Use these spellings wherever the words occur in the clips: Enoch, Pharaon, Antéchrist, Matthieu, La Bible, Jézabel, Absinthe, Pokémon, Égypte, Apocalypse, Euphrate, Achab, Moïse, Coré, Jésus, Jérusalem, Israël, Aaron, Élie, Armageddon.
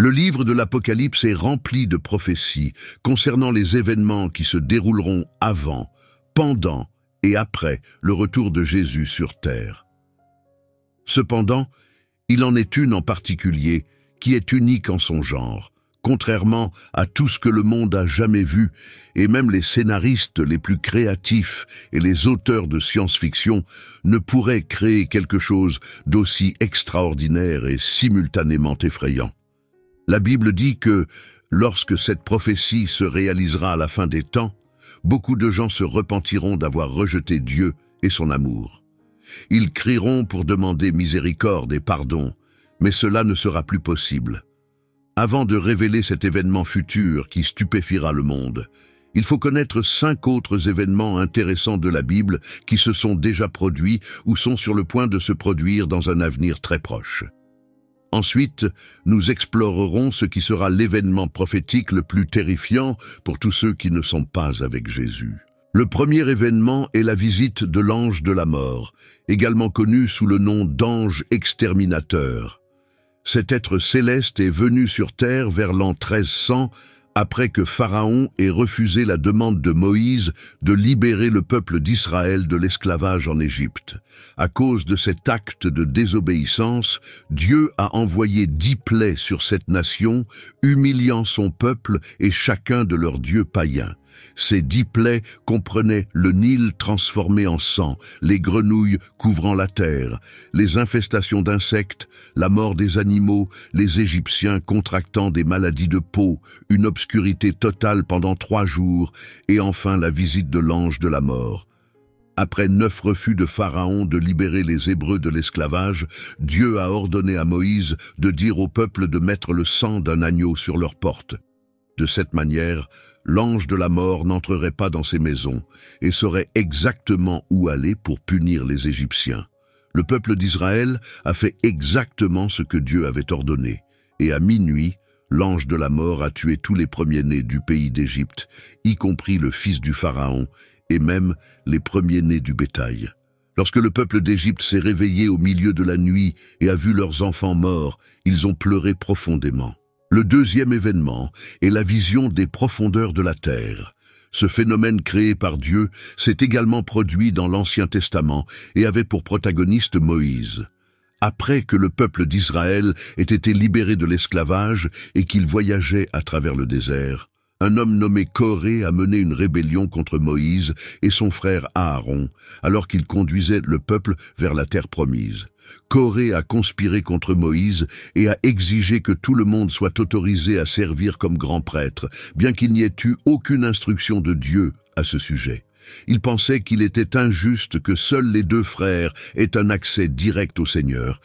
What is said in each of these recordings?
Le livre de l'Apocalypse est rempli de prophéties concernant les événements qui se dérouleront avant, pendant et après le retour de Jésus sur terre. Cependant, il en est une en particulier qui est unique en son genre, contrairement à tout ce que le monde a jamais vu, et même les scénaristes les plus créatifs et les auteurs de science-fiction ne pourraient créer quelque chose d'aussi extraordinaire et simultanément effrayant. La Bible dit que, lorsque cette prophétie se réalisera à la fin des temps, beaucoup de gens se repentiront d'avoir rejeté Dieu et son amour. Ils crieront pour demander miséricorde et pardon, mais cela ne sera plus possible. Avant de révéler cet événement futur qui stupéfiera le monde, il faut connaître 5 autres événements intéressants de la Bible qui se sont déjà produits ou sont sur le point de se produire dans un avenir très proche. Ensuite, nous explorerons ce qui sera l'événement prophétique le plus terrifiant pour tous ceux qui ne sont pas avec Jésus. Le premier événement est la visite de l'ange de la mort, également connu sous le nom d'ange exterminateur. Cet être céleste est venu sur terre vers l'an 1300, après que Pharaon ait refusé la demande de Moïse de libérer le peuple d'Israël de l'esclavage en Égypte. À cause de cet acte de désobéissance, Dieu a envoyé 10 plaies sur cette nation, humiliant son peuple et chacun de leurs dieux païens. Ces 10 plaies comprenaient le Nil transformé en sang, les grenouilles couvrant la terre, les infestations d'insectes, la mort des animaux, les Égyptiens contractant des maladies de peau, une obscurité totale pendant 3 jours, et enfin la visite de l'ange de la mort. Après 9 refus de Pharaon de libérer les Hébreux de l'esclavage, Dieu a ordonné à Moïse de dire au peuple de mettre le sang d'un agneau sur leurs portes. De cette manière, l'ange de la mort n'entrerait pas dans ces maisons et saurait exactement où aller pour punir les Égyptiens. Le peuple d'Israël a fait exactement ce que Dieu avait ordonné, et à minuit, l'ange de la mort a tué tous les premiers-nés du pays d'Égypte, y compris le fils du Pharaon et même les premiers-nés du bétail. Lorsque le peuple d'Égypte s'est réveillé au milieu de la nuit et a vu leurs enfants morts, ils ont pleuré profondément. Le deuxième événement est la vision des profondeurs de la terre. Ce phénomène créé par Dieu s'est également produit dans l'Ancien Testament et avait pour protagoniste Moïse. Après que le peuple d'Israël ait été libéré de l'esclavage et qu'il voyageait à travers le désert, un homme nommé Coré a mené une rébellion contre Moïse et son frère Aaron, alors qu'il conduisait le peuple vers la terre promise. Coré a conspiré contre Moïse et a exigé que tout le monde soit autorisé à servir comme grand prêtre, bien qu'il n'y ait eu aucune instruction de Dieu à ce sujet. Il pensait qu'il était injuste que seuls les 2 frères aient un accès direct au Seigneur,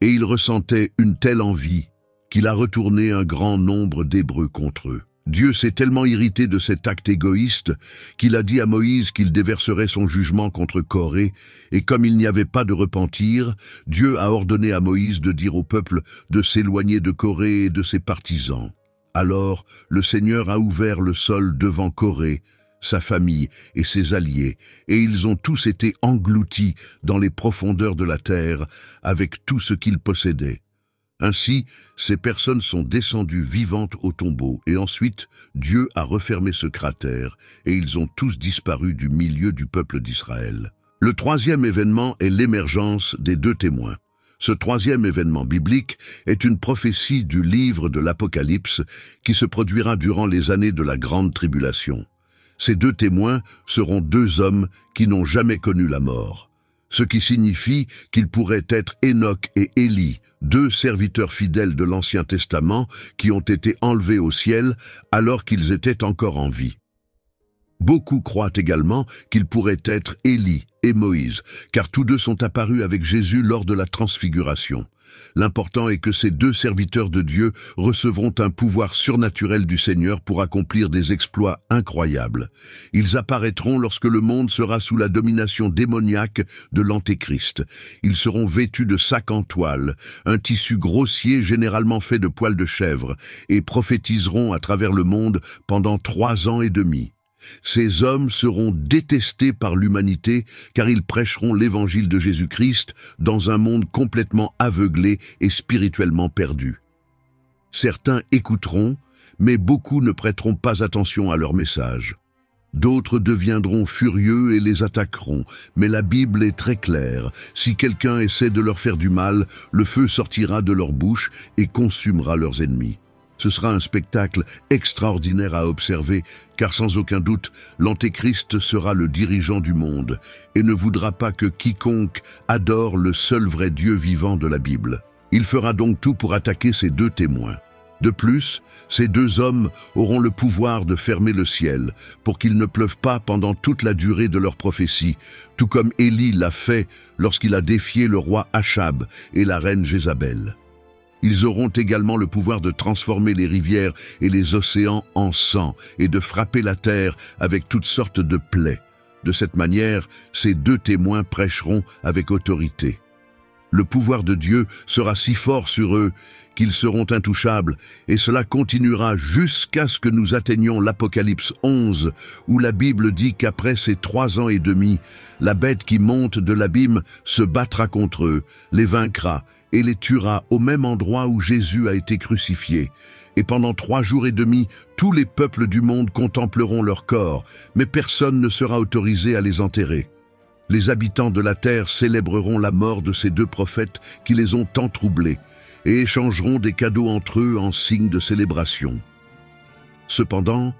et il ressentait une telle envie qu'il a retourné un grand nombre d'Hébreux contre eux. Dieu s'est tellement irrité de cet acte égoïste qu'il a dit à Moïse qu'il déverserait son jugement contre Coré, et comme il n'y avait pas de repentir, Dieu a ordonné à Moïse de dire au peuple de s'éloigner de Coré et de ses partisans. Alors le Seigneur a ouvert le sol devant Coré, sa famille et ses alliés, et ils ont tous été engloutis dans les profondeurs de la terre avec tout ce qu'ils possédaient. Ainsi, ces personnes sont descendues vivantes au tombeau, et ensuite Dieu a refermé ce cratère, et ils ont tous disparu du milieu du peuple d'Israël. Le troisième événement est l'émergence des 2 témoins. Ce troisième événement biblique est une prophétie du livre de l'Apocalypse qui se produira durant les années de la Grande Tribulation. Ces 2 témoins seront 2 hommes qui n'ont jamais connu la mort, ce qui signifie qu'ils pourraient être Enoch et Élie, 2 serviteurs fidèles de l'Ancien Testament qui ont été enlevés au ciel alors qu'ils étaient encore en vie. Beaucoup croient également qu'ils pourraient être Élie et Moïse, car tous 2 sont apparus avec Jésus lors de la transfiguration. L'important est que ces 2 serviteurs de Dieu recevront un pouvoir surnaturel du Seigneur pour accomplir des exploits incroyables. Ils apparaîtront lorsque le monde sera sous la domination démoniaque de l'Antéchrist. Ils seront vêtus de sacs en toile, un tissu grossier généralement fait de poils de chèvre, et prophétiseront à travers le monde pendant 3 ans et demi. Ces hommes seront détestés par l'humanité car ils prêcheront l'évangile de Jésus-Christ dans un monde complètement aveuglé et spirituellement perdu. Certains écouteront, mais beaucoup ne prêteront pas attention à leur message. D'autres deviendront furieux et les attaqueront, mais la Bible est très claire. Si quelqu'un essaie de leur faire du mal, le feu sortira de leur bouche et consumera leurs ennemis. Ce sera un spectacle extraordinaire à observer, car sans aucun doute, l'Antéchrist sera le dirigeant du monde et ne voudra pas que quiconque adore le seul vrai Dieu vivant de la Bible. Il fera donc tout pour attaquer ces deux témoins. De plus, ces deux hommes auront le pouvoir de fermer le ciel pour qu'il ne pleuve pas pendant toute la durée de leur prophétie, tout comme Élie l'a fait lorsqu'il a défié le roi Achab et la reine Jézabel. Ils auront également le pouvoir de transformer les rivières et les océans en sang et de frapper la terre avec toutes sortes de plaies. De cette manière, ces deux témoins prêcheront avec autorité. Le pouvoir de Dieu sera si fort sur eux qu'ils seront intouchables, et cela continuera jusqu'à ce que nous atteignions l'Apocalypse 11, où la Bible dit qu'après ces 3 ans et demi, la bête qui monte de l'abîme se battra contre eux, les vaincra et les tuera au même endroit où Jésus a été crucifié. Et pendant 3 jours et demi, tous les peuples du monde contempleront leur corps, mais personne ne sera autorisé à les enterrer. Les habitants de la terre célébreront la mort de ces deux prophètes qui les ont tant troublés et échangeront des cadeaux entre eux en signe de célébration. Cependant,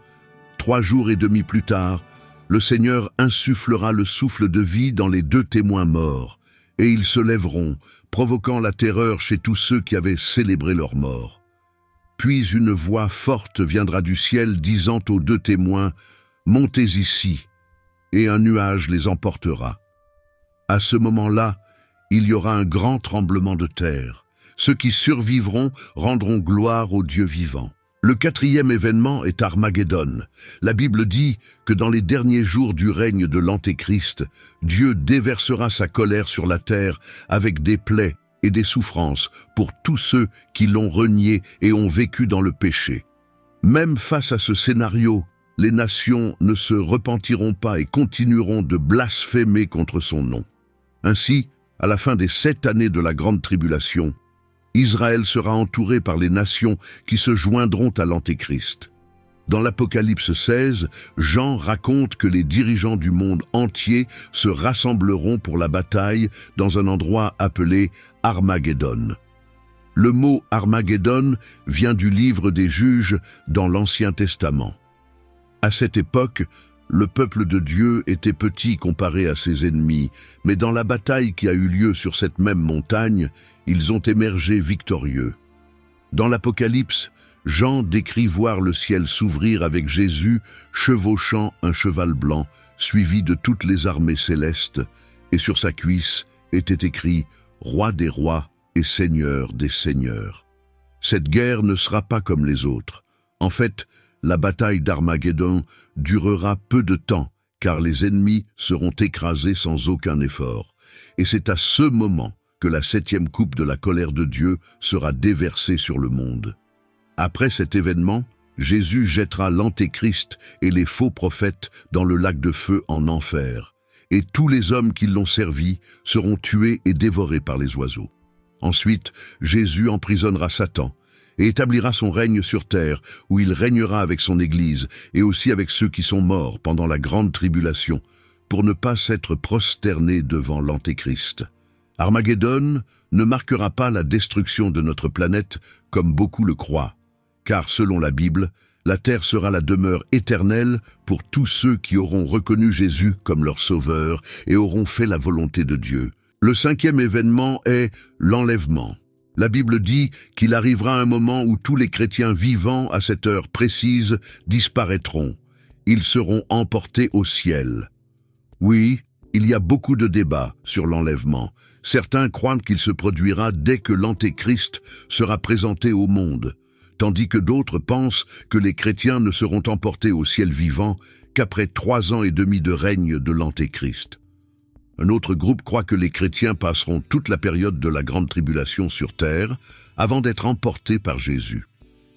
3 jours et demi plus tard, le Seigneur insufflera le souffle de vie dans les deux témoins morts, et ils se lèveront, provoquant la terreur chez tous ceux qui avaient célébré leur mort. Puis une voix forte viendra du ciel disant aux deux témoins « Montez ici !» et un nuage les emportera. À ce moment-là, il y aura un grand tremblement de terre. Ceux qui survivront rendront gloire au Dieu vivant. Le 4e événement est Armageddon. La Bible dit que dans les derniers jours du règne de l'Antéchrist, Dieu déversera sa colère sur la terre avec des plaies et des souffrances pour tous ceux qui l'ont renié et ont vécu dans le péché. Même face à ce scénario, les nations ne se repentiront pas et continueront de blasphémer contre son nom. Ainsi, à la fin des 7 années de la Grande Tribulation, Israël sera entouré par les nations qui se joindront à l'Antéchrist. Dans l'Apocalypse 16, Jean raconte que les dirigeants du monde entier se rassembleront pour la bataille dans un endroit appelé Armageddon. Le mot Armageddon vient du livre des Juges dans l'Ancien Testament. À cette époque, le peuple de Dieu était petit comparé à ses ennemis, mais dans la bataille qui a eu lieu sur cette même montagne, ils ont émergé victorieux. Dans l'Apocalypse, Jean décrit voir le ciel s'ouvrir avec Jésus chevauchant un cheval blanc, suivi de toutes les armées célestes, et sur sa cuisse était écrit « Roi des rois et Seigneur des seigneurs ». Cette guerre ne sera pas comme les autres. En fait, la bataille d'Armageddon durera peu de temps, car les ennemis seront écrasés sans aucun effort. Et c'est à ce moment que la 7e coupe de la colère de Dieu sera déversée sur le monde. Après cet événement, Jésus jettera l'Antéchrist et les faux prophètes dans le lac de feu en enfer, et tous les hommes qui l'ont servi seront tués et dévorés par les oiseaux. Ensuite, Jésus emprisonnera Satan et établira son règne sur terre, où il régnera avec son Église et aussi avec ceux qui sont morts pendant la grande tribulation, pour ne pas s'être prosternés devant l'Antéchrist. Armageddon ne marquera pas la destruction de notre planète, comme beaucoup le croient, car selon la Bible, la terre sera la demeure éternelle pour tous ceux qui auront reconnu Jésus comme leur sauveur et auront fait la volonté de Dieu. Le 5e événement est l'enlèvement. La Bible dit qu'il arrivera un moment où tous les chrétiens vivants à cette heure précise disparaîtront. Ils seront emportés au ciel. Oui, il y a beaucoup de débats sur l'enlèvement. Certains croient qu'il se produira dès que l'Antéchrist sera présenté au monde, tandis que d'autres pensent que les chrétiens ne seront emportés au ciel vivant qu'après 3 ans et demi de règne de l'Antéchrist. Un autre groupe croit que les chrétiens passeront toute la période de la grande tribulation sur terre avant d'être emportés par Jésus.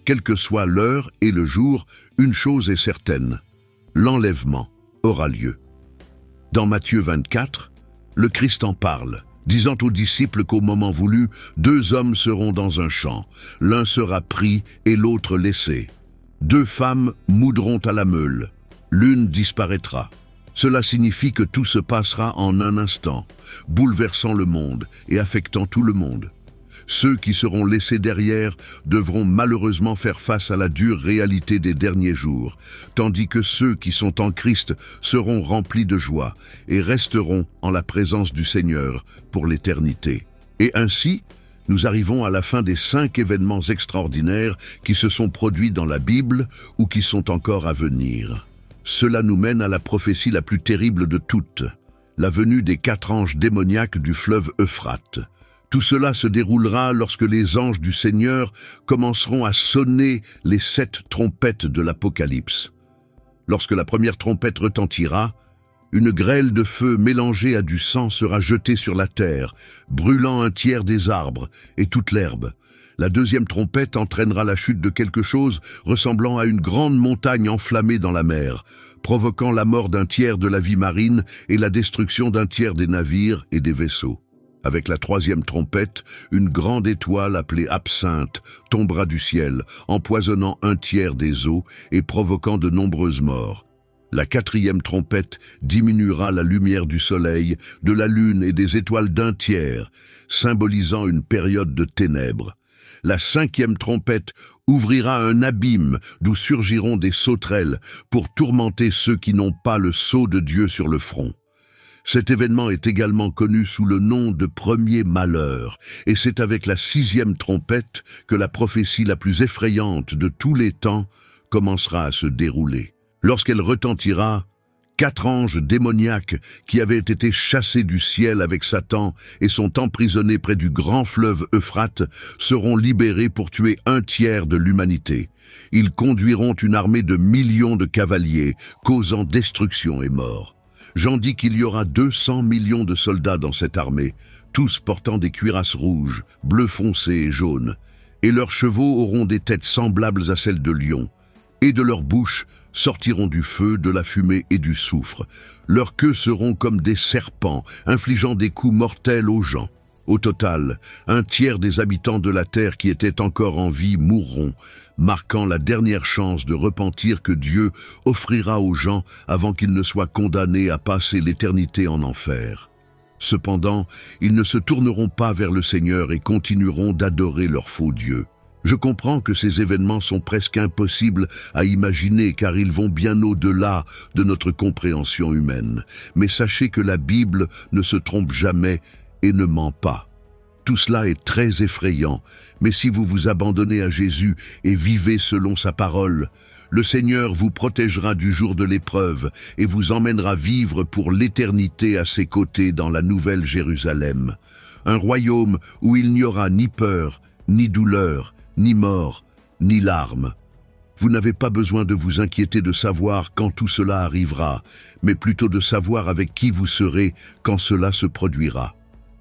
Quelle que soit l'heure et le jour, une chose est certaine, l'enlèvement aura lieu. Dans Matthieu 24, le Christ en parle disant aux disciples qu'au moment voulu, deux hommes seront dans un champ, l'un sera pris et l'autre laissé. Deux femmes moudront à la meule, l'une disparaîtra. Cela signifie que tout se passera en un instant, bouleversant le monde et affectant tout le monde. Ceux qui seront laissés derrière devront malheureusement faire face à la dure réalité des derniers jours, tandis que ceux qui sont en Christ seront remplis de joie et resteront en la présence du Seigneur pour l'éternité. Et ainsi, nous arrivons à la fin des 5 événements extraordinaires qui se sont produits dans la Bible ou qui sont encore à venir. Cela nous mène à la prophétie la plus terrible de toutes, la venue des 4 anges démoniaques du fleuve Euphrate. Tout cela se déroulera lorsque les anges du Seigneur commenceront à sonner les 7 trompettes de l'Apocalypse. Lorsque la première trompette retentira, une grêle de feu mélangée à du sang sera jetée sur la terre, brûlant un tiers des arbres et toute l'herbe. La deuxième trompette entraînera la chute de quelque chose ressemblant à une grande montagne enflammée dans la mer, provoquant la mort d'un tiers de la vie marine et la destruction d'un tiers des navires et des vaisseaux. Avec la troisième trompette, une grande étoile appelée Absinthe tombera du ciel, empoisonnant un tiers des eaux et provoquant de nombreuses morts. La quatrième trompette diminuera la lumière du soleil, de la lune et des étoiles d'un tiers, symbolisant une période de ténèbres. La 5e trompette ouvrira un abîme d'où surgiront des sauterelles pour tourmenter ceux qui n'ont pas le sceau de Dieu sur le front. Cet événement est également connu sous le nom de premier malheur, et c'est avec la 6e trompette que la prophétie la plus effrayante de tous les temps commencera à se dérouler. Lorsqu'elle retentira, 4 anges démoniaques qui avaient été chassés du ciel avec Satan et sont emprisonnés près du grand fleuve Euphrate seront libérés pour tuer un tiers de l'humanité. Ils conduiront une armée de millions de cavaliers, causant destruction et mort. J'en dis qu'il y aura 200 millions de soldats dans cette armée, tous portant des cuirasses rouges, bleu foncé et jaune, et leurs chevaux auront des têtes semblables à celles de lions, et de leur bouche sortiront du feu, de la fumée et du soufre. Leurs queues seront comme des serpents, infligeant des coups mortels aux gens. Au total, un tiers des habitants de la terre qui étaient encore en vie mourront, marquant la dernière chance de repentir que Dieu offrira aux gens avant qu'ils ne soient condamnés à passer l'éternité en enfer. Cependant, ils ne se tourneront pas vers le Seigneur et continueront d'adorer leur faux Dieu. Je comprends que ces événements sont presque impossibles à imaginer car ils vont bien au-delà de notre compréhension humaine. Mais sachez que la Bible ne se trompe jamais et ne ment pas. Tout cela est très effrayant, mais si vous vous abandonnez à Jésus et vivez selon sa parole, le Seigneur vous protégera du jour de l'épreuve et vous emmènera vivre pour l'éternité à ses côtés dans la nouvelle Jérusalem, un royaume où il n'y aura ni peur, ni douleur, ni mort, ni larmes. Vous n'avez pas besoin de vous inquiéter de savoir quand tout cela arrivera, mais plutôt de savoir avec qui vous serez quand cela se produira.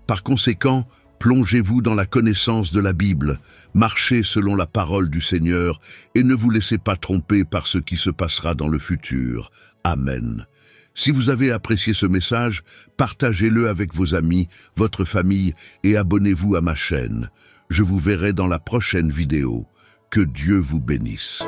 Par conséquent, plongez-vous dans la connaissance de la Bible, marchez selon la parole du Seigneur et ne vous laissez pas tromper par ce qui se passera dans le futur. Amen. Si vous avez apprécié ce message, partagez-le avec vos amis, votre famille et abonnez-vous à ma chaîne. Je vous verrai dans la prochaine vidéo. Que Dieu vous bénisse.